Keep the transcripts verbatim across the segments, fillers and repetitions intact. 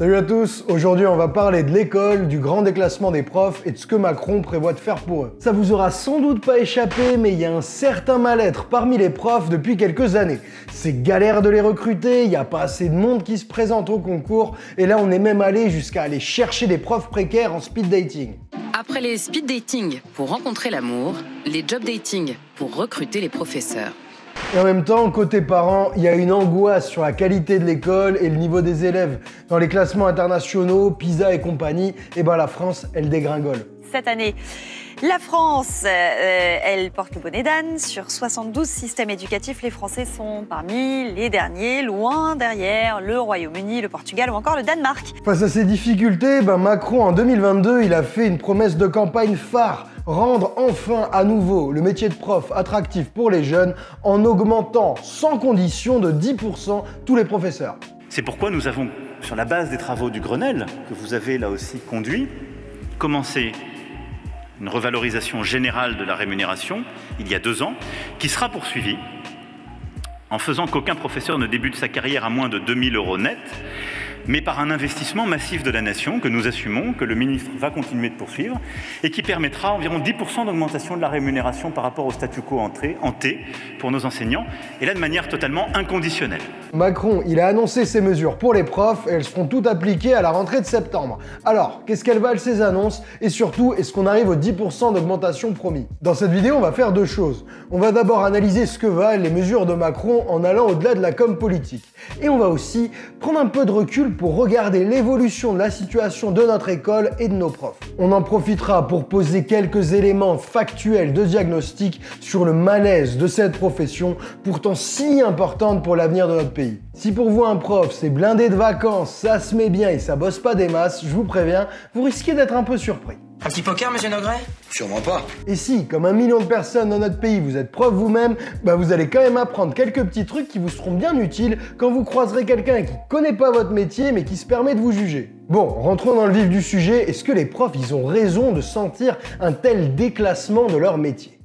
Salut à tous, aujourd'hui on va parler de l'école, du grand déclassement des profs et de ce que Macron prévoit de faire pour eux. Ça vous aura sans doute pas échappé, mais il y a un certain mal-être parmi les profs depuis quelques années. C'est galère de les recruter, il n'y a pas assez de monde qui se présente au concours, et là on est même allé jusqu'à aller chercher des profs précaires en speed dating. Après les speed dating pour rencontrer l'amour, les job dating pour recruter les professeurs. Et en même temps, côté parents, il y a une angoisse sur la qualité de l'école et le niveau des élèves. Dans les classements internationaux, PISA et compagnie, et ben la France, elle dégringole. Cette année, la France, euh, elle porte le bonnet d'âne. Sur soixante-douze systèmes éducatifs, les Français sont parmi les derniers, loin derrière le Royaume-Uni, le Portugal ou encore le Danemark. Face à ces difficultés, ben Macron, en deux mille vingt-deux, il a fait une promesse de campagne phare. Rendre enfin à nouveau le métier de prof attractif pour les jeunes en augmentant sans condition de dix pour cent tous les professeurs. C'est pourquoi nous avons, sur la base des travaux du Grenelle, que vous avez là aussi conduit, commencé une revalorisation générale de la rémunération il y a deux ans, qui sera poursuivie en faisant qu'aucun professeur ne débute sa carrière à moins de deux mille euros net, mais par un investissement massif de la nation que nous assumons, que le ministre va continuer de poursuivre, et qui permettra environ dix pour cent d'augmentation de la rémunération par rapport au statu quo hanté pour nos enseignants, et là de manière totalement inconditionnelle. Macron, il a annoncé ces mesures pour les profs, et elles seront toutes appliquées à la rentrée de septembre. Alors, qu'est-ce qu'elles valent ces annonces, et surtout, est-ce qu'on arrive aux dix pour cent d'augmentation promis? Dans cette vidéo, on va faire deux choses. On va d'abord analyser ce que valent les mesures de Macron en allant au-delà de la com' politique. Et on va aussi prendre un peu de recul pour regarder l'évolution de la situation de notre école et de nos profs. On en profitera pour poser quelques éléments factuels de diagnostic sur le malaise de cette profession, pourtant si importante pour l'avenir de notre pays. Si pour vous un prof c'est blindé de vacances, ça se met bien et ça bosse pas des masses, je vous préviens, vous risquez d'être un peu surpris. Un petit poker, monsieur Nogret? Sûrement pas. Et si, comme un million de personnes dans notre pays, vous êtes prof vous-même, bah vous allez quand même apprendre quelques petits trucs qui vous seront bien utiles quand vous croiserez quelqu'un qui connaît pas votre métier mais qui se permet de vous juger. Bon, rentrons dans le vif du sujet, est-ce que les profs, ils ont raison de sentir un tel déclassement de leur métier?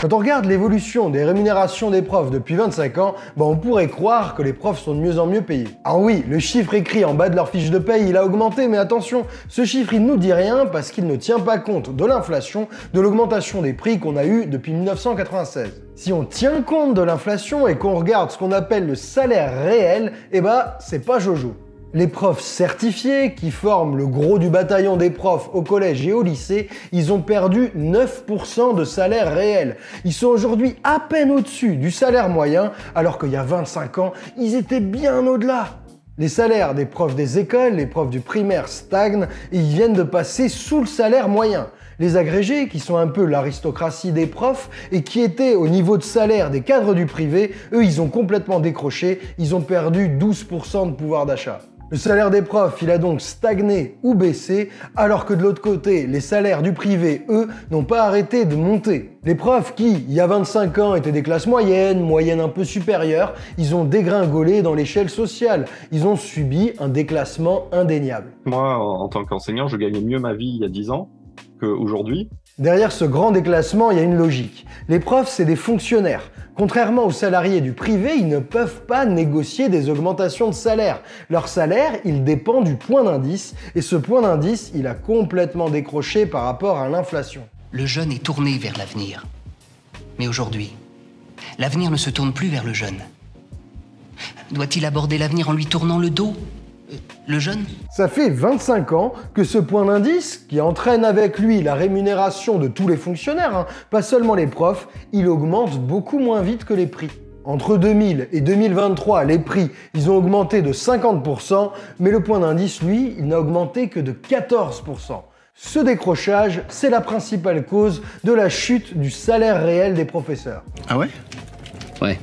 Quand on regarde l'évolution des rémunérations des profs depuis vingt-cinq ans, bah on pourrait croire que les profs sont de mieux en mieux payés. Alors oui, le chiffre écrit en bas de leur fiche de paye, il a augmenté, mais attention, ce chiffre il ne nous dit rien parce qu'il ne tient pas compte de l'inflation, de l'augmentation des prix qu'on a eu depuis mille neuf cent quatre-vingt-seize. Si on tient compte de l'inflation et qu'on regarde ce qu'on appelle le salaire réel, eh bah c'est pas jojo. Les profs certifiés, qui forment le gros du bataillon des profs au collège et au lycée, ils ont perdu neuf pour cent de salaire réel. Ils sont aujourd'hui à peine au-dessus du salaire moyen, alors qu'il y a vingt-cinq ans, ils étaient bien au-delà. Les salaires des profs des écoles, les profs du primaire stagnent et ils viennent de passer sous le salaire moyen. Les agrégés, qui sont un peu l'aristocratie des profs et qui étaient au niveau de salaire des cadres du privé, eux ils ont complètement décroché, ils ont perdu douze pour cent de pouvoir d'achat. Le salaire des profs, il a donc stagné ou baissé, alors que de l'autre côté, les salaires du privé, eux, n'ont pas arrêté de monter. Les profs qui, il y a vingt-cinq ans, étaient des classes moyennes, moyennes un peu supérieures, ils ont dégringolé dans l'échelle sociale. Ils ont subi un déclassement indéniable. Moi, en tant qu'enseignant, je gagnais mieux ma vie il y a dix ans qu'aujourd'hui. Derrière ce grand déclassement, il y a une logique. Les profs, c'est des fonctionnaires. Contrairement aux salariés du privé, ils ne peuvent pas négocier des augmentations de salaire. Leur salaire, il dépend du point d'indice, et ce point d'indice, il a complètement décroché par rapport à l'inflation. Le jeune est tourné vers l'avenir. Mais aujourd'hui, l'avenir ne se tourne plus vers le jeune. Doit-il aborder l'avenir en lui tournant le dos ? Le jeune ? Ça fait vingt-cinq ans que ce point d'indice, qui entraîne avec lui la rémunération de tous les fonctionnaires, hein, pas seulement les profs, il augmente beaucoup moins vite que les prix. Entre deux mille et deux mille vingt-trois, les prix, ils ont augmenté de cinquante pour cent, mais le point d'indice, lui, il n'a augmenté que de quatorze pour cent. Ce décrochage, c'est la principale cause de la chute du salaire réel des professeurs. Ah ouais ? Ouais.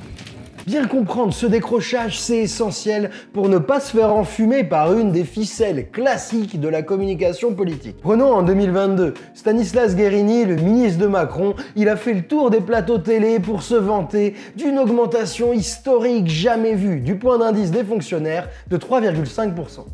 Bien comprendre ce décrochage, c'est essentiel pour ne pas se faire enfumer par une des ficelles classiques de la communication politique. Prenons en deux mille vingt-deux, Stanislas Guérini, le ministre de Macron, il a fait le tour des plateaux télé pour se vanter d'une augmentation historique jamais vue du point d'indice des fonctionnaires de trois virgule cinq pour cent.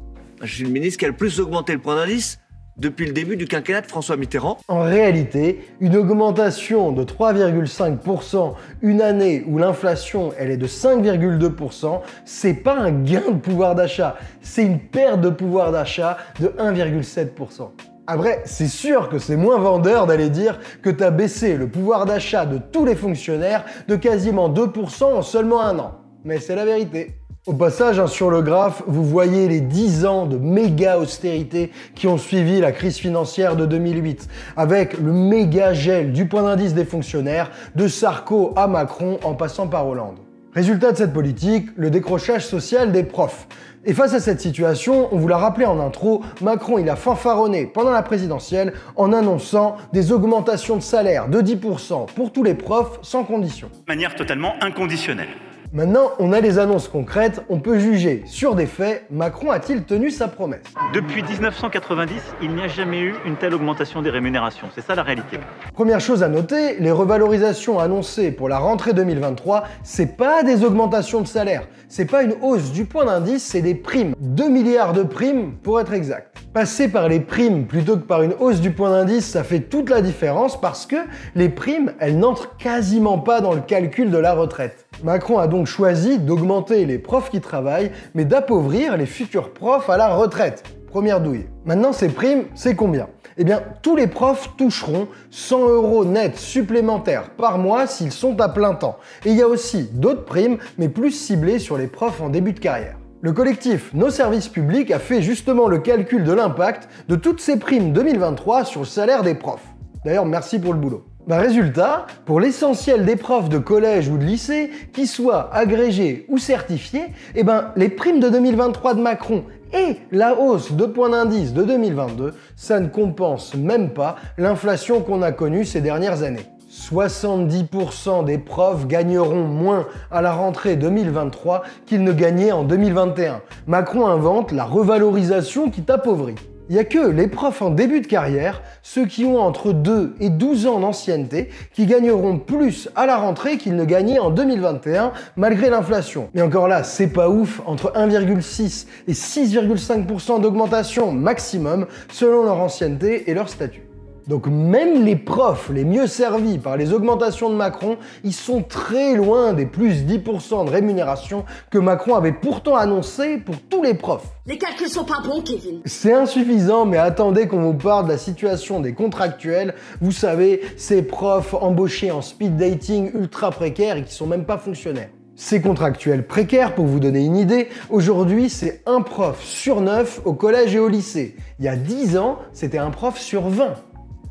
Je suis le ministre qui a le plus augmenté le point d'indice depuis le début du quinquennat de François Mitterrand. En réalité, une augmentation de trois virgule cinq pour cent une année où l'inflation elle est de cinq virgule deux pour cent, c'est pas un gain de pouvoir d'achat, c'est une perte de pouvoir d'achat de un virgule sept pour cent. Après, c'est sûr que c'est moins vendeur d'aller dire que t'as baissé le pouvoir d'achat de tous les fonctionnaires de quasiment deux pour cent en seulement un an. Mais c'est la vérité. Au passage, hein, sur le graphe, vous voyez les dix ans de méga austérité qui ont suivi la crise financière de deux mille huit, avec le méga gel du point d'indice des fonctionnaires, de Sarko à Macron en passant par Hollande. Résultat de cette politique, le décrochage social des profs. Et face à cette situation, on vous l'a rappelé en intro, Macron il a fanfaronné pendant la présidentielle en annonçant des augmentations de salaire de dix pour cent pour tous les profs sans condition. De manière totalement inconditionnelle. Maintenant, on a les annonces concrètes, on peut juger sur des faits, Macron a-t-il tenu sa promesse? Depuis mille neuf cent quatre-vingt-dix, il n'y a jamais eu une telle augmentation des rémunérations, c'est ça la réalité. Première chose à noter, les revalorisations annoncées pour la rentrée deux mille vingt-trois, c'est pas des augmentations de salaire, c'est pas une hausse du point d'indice, c'est des primes. deux milliards de primes pour être exact. Passer par les primes plutôt que par une hausse du point d'indice, ça fait toute la différence parce que les primes, elles n'entrent quasiment pas dans le calcul de la retraite. Macron a donc choisi d'augmenter les profs qui travaillent, mais d'appauvrir les futurs profs à la retraite. Première douille. Maintenant, ces primes, c'est combien? Eh bien, tous les profs toucheront cent euros net supplémentaires par mois s'ils sont à plein temps. Et il y a aussi d'autres primes, mais plus ciblées sur les profs en début de carrière. Le collectif Nos Services Publics a fait justement le calcul de l'impact de toutes ces primes deux mille vingt-trois sur le salaire des profs. D'ailleurs, merci pour le boulot. Bah résultat, pour l'essentiel des profs de collège ou de lycée, qu'ils soient agrégés ou certifiés, eh ben, les primes de deux mille vingt-trois de Macron et la hausse de points d'indice de deux mille vingt-deux, ça ne compense même pas l'inflation qu'on a connue ces dernières années. soixante-dix pour cent des profs gagneront moins à la rentrée deux mille vingt-trois qu'ils ne gagnaient en deux mille vingt et un. Macron invente la revalorisation qui t'appauvrit. Il n'y a que les profs en début de carrière, ceux qui ont entre deux et douze ans d'ancienneté, qui gagneront plus à la rentrée qu'ils ne gagnaient en deux mille vingt et un malgré l'inflation. Mais encore là, c'est pas ouf, entre un virgule six et six virgule cinq pour cent d'augmentation maximum selon leur ancienneté et leur statut. Donc même les profs les mieux servis par les augmentations de Macron, ils sont très loin des plus dix pour cent de rémunération que Macron avait pourtant annoncé pour tous les profs. Les calculs sont pas bons, Kevin. C'est insuffisant, mais attendez qu'on vous parle de la situation des contractuels. Vous savez, ces profs embauchés en speed dating ultra précaires et qui sont même pas fonctionnaires. Ces contractuels précaires, pour vous donner une idée, aujourd'hui c'est un prof sur neuf au collège et au lycée. Il y a dix ans, c'était un prof sur vingt.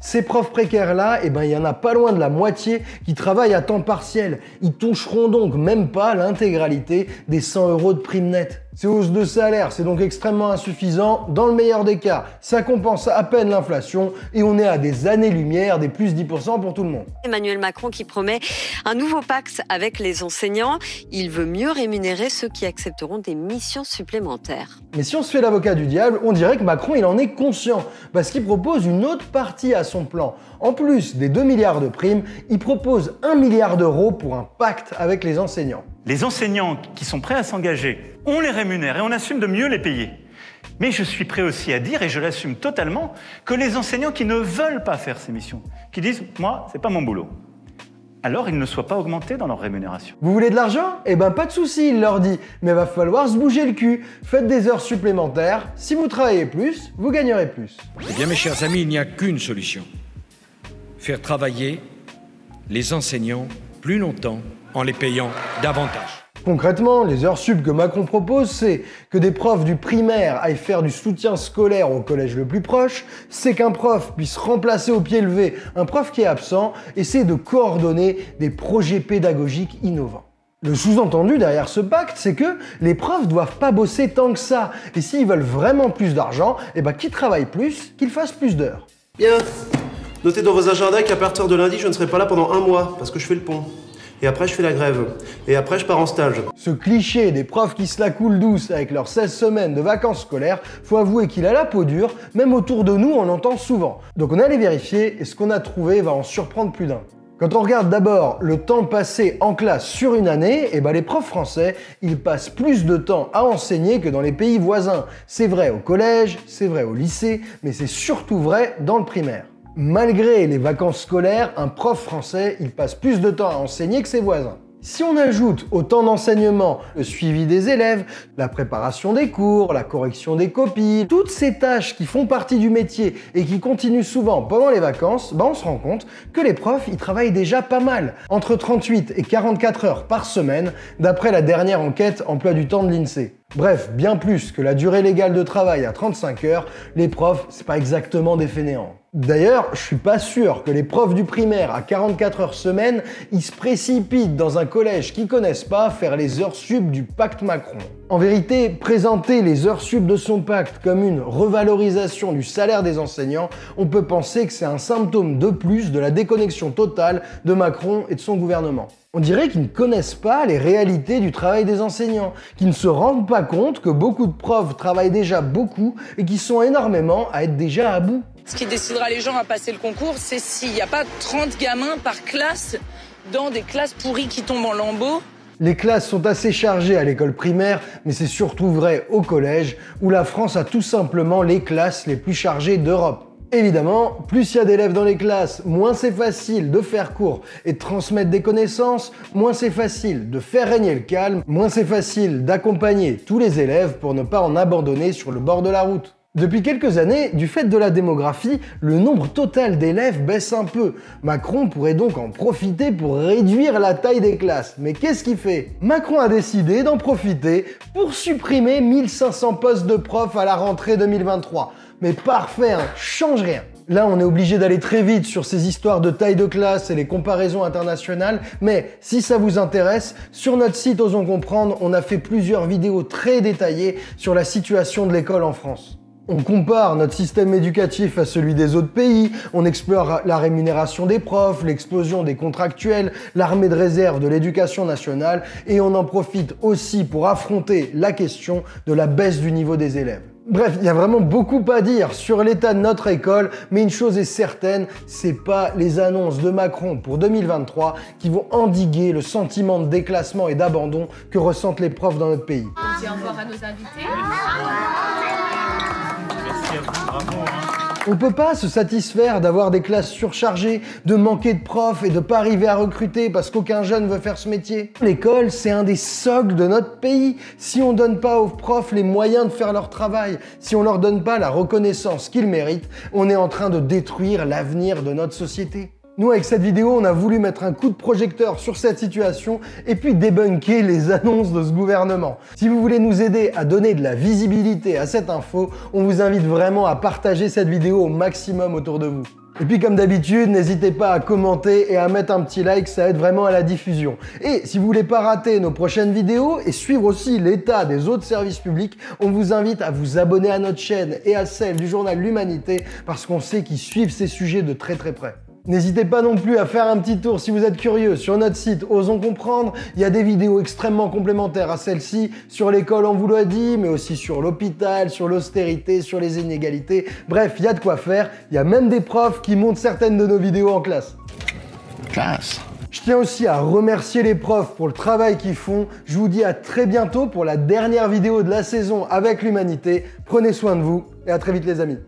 Ces profs précaires-là, eh ben, il y en a pas loin de la moitié qui travaillent à temps partiel. Ils toucheront donc même pas l'intégralité des cent euros de prime nette. Ces hausses de salaire, c'est donc extrêmement insuffisant. Dans le meilleur des cas, ça compense à peine l'inflation et on est à des années-lumière des plus dix pour cent pour tout le monde. Emmanuel Macron qui promet un nouveau pacte avec les enseignants. Il veut mieux rémunérer ceux qui accepteront des missions supplémentaires. Mais si on se fait l'avocat du diable, on dirait que Macron, il en est conscient parce qu'il propose une autre partie à son plan. En plus des deux milliards de primes, il propose un milliard d'euros pour un pacte avec les enseignants. Les enseignants qui sont prêts à s'engager, on les rémunère et on assume de mieux les payer. Mais je suis prêt aussi à dire, et je l'assume totalement, que les enseignants qui ne veulent pas faire ces missions, qui disent « moi, c'est pas mon boulot », alors ils ne soient pas augmentés dans leur rémunération. Vous voulez de l'argent? Eh ben pas de souci, il leur dit, mais va falloir se bouger le cul. Faites des heures supplémentaires, si vous travaillez plus, vous gagnerez plus. Eh bien mes chers amis, il n'y a qu'une solution. Faire travailler les enseignants plus longtemps en les payant davantage. Concrètement, les heures sup que Macron propose, c'est que des profs du primaire aillent faire du soutien scolaire au collège le plus proche, c'est qu'un prof puisse remplacer au pied levé un prof qui est absent, et c'est de coordonner des projets pédagogiques innovants. Le sous-entendu derrière ce pacte, c'est que les profs doivent pas bosser tant que ça, et s'ils veulent vraiment plus d'argent, eh ben qu'ils travaillent plus, qu'ils fassent plus d'heures. Bien, notez dans vos agendas qu'à partir de lundi, je ne serai pas là pendant un mois, parce que je fais le pont. Et après, je fais la grève. Et après, je pars en stage. Ce cliché des profs qui se la coulent douce avec leurs seize semaines de vacances scolaires, faut avouer qu'il a la peau dure, même autour de nous, on l'entend souvent. Donc on allait vérifier, et ce qu'on a trouvé va en surprendre plus d'un. Quand on regarde d'abord le temps passé en classe sur une année, eh ben les profs français, ils passent plus de temps à enseigner que dans les pays voisins. C'est vrai au collège, c'est vrai au lycée, mais c'est surtout vrai dans le primaire. Malgré les vacances scolaires, un prof français, il passe plus de temps à enseigner que ses voisins. Si on ajoute au temps d'enseignement le suivi des élèves, la préparation des cours, la correction des copies, toutes ces tâches qui font partie du métier et qui continuent souvent pendant les vacances, bah on se rend compte que les profs, ils travaillent déjà pas mal. Entre trente-huit et quarante-quatre heures par semaine, d'après la dernière enquête emploi du temps de l'INSEE. Bref, bien plus que la durée légale de travail à trente-cinq heures, les profs, c'est pas exactement des fainéants. D'ailleurs, je suis pas sûr que les profs du primaire à quarante-quatre heures semaine, ils se précipitent dans un collège qu'ils connaissent pas faire les heures sup du pacte Macron. En vérité, présenter les heures sup de son pacte comme une revalorisation du salaire des enseignants, on peut penser que c'est un symptôme de plus de la déconnexion totale de Macron et de son gouvernement. On dirait qu'ils ne connaissent pas les réalités du travail des enseignants, qu'ils ne se rendent pas compte que beaucoup de profs travaillent déjà beaucoup et qu'ils sont énormément à être déjà à bout. Ce qui décidera les gens à passer le concours, c'est s'il n'y a pas trente gamins par classe dans des classes pourries qui tombent en lambeaux. Les classes sont assez chargées à l'école primaire, mais c'est surtout vrai au collège, où la France a tout simplement les classes les plus chargées d'Europe. Évidemment, plus il y a d'élèves dans les classes, moins c'est facile de faire cours et de transmettre des connaissances, moins c'est facile de faire régner le calme, moins c'est facile d'accompagner tous les élèves pour ne pas en abandonner sur le bord de la route. Depuis quelques années, du fait de la démographie, le nombre total d'élèves baisse un peu. Macron pourrait donc en profiter pour réduire la taille des classes. Mais qu'est-ce qu'il fait? Macron a décidé d'en profiter pour supprimer mille cinq cents postes de profs à la rentrée deux mille vingt-trois. Mais parfait, hein, change rien. Là, on est obligé d'aller très vite sur ces histoires de taille de classe et les comparaisons internationales, mais si ça vous intéresse, sur notre site Osons Comprendre, on a fait plusieurs vidéos très détaillées sur la situation de l'école en France. On compare notre système éducatif à celui des autres pays, on explore la rémunération des profs, l'explosion des contractuels, l'armée de réserve de l'éducation nationale, et on en profite aussi pour affronter la question de la baisse du niveau des élèves. Bref, il y a vraiment beaucoup à dire sur l'état de notre école, mais une chose est certaine, c'est pas les annonces de Macron pour deux mille vingt-trois qui vont endiguer le sentiment de déclassement et d'abandon que ressentent les profs dans notre pays. On dit au revoir à nos invités. Merci à vous, bravo. On peut pas se satisfaire d'avoir des classes surchargées, de manquer de profs et de pas arriver à recruter parce qu'aucun jeune veut faire ce métier. L'école, c'est un des socles de notre pays. Si on donne pas aux profs les moyens de faire leur travail, si on leur donne pas la reconnaissance qu'ils méritent, on est en train de détruire l'avenir de notre société. Nous, avec cette vidéo, on a voulu mettre un coup de projecteur sur cette situation et puis débunker les annonces de ce gouvernement. Si vous voulez nous aider à donner de la visibilité à cette info, on vous invite vraiment à partager cette vidéo au maximum autour de vous. Et puis comme d'habitude, n'hésitez pas à commenter et à mettre un petit like, ça aide vraiment à la diffusion. Et si vous voulez pas rater nos prochaines vidéos et suivre aussi l'état des autres services publics, on vous invite à vous abonner à notre chaîne et à celle du journal L'Humanité parce qu'on sait qu'ils suivent ces sujets de très très près. N'hésitez pas non plus à faire un petit tour si vous êtes curieux sur notre site Osons Comprendre, il y a des vidéos extrêmement complémentaires à celle-ci, sur l'école on vous l'a dit, mais aussi sur l'hôpital, sur l'austérité, sur les inégalités, bref, il y a de quoi faire, il y a même des profs qui montent certaines de nos vidéos en classe. Classe. Je tiens aussi à remercier les profs pour le travail qu'ils font, je vous dis à très bientôt pour la dernière vidéo de la saison avec l'Humanité, prenez soin de vous et à très vite les amis.